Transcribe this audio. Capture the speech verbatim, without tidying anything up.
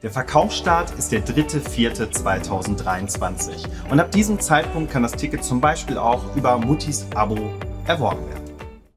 Der Verkaufsstart ist der dritte vierte zweitausenddreiundzwanzig und ab diesem Zeitpunkt kann das Ticket zum Beispiel auch über Muttis Abo erworben werden.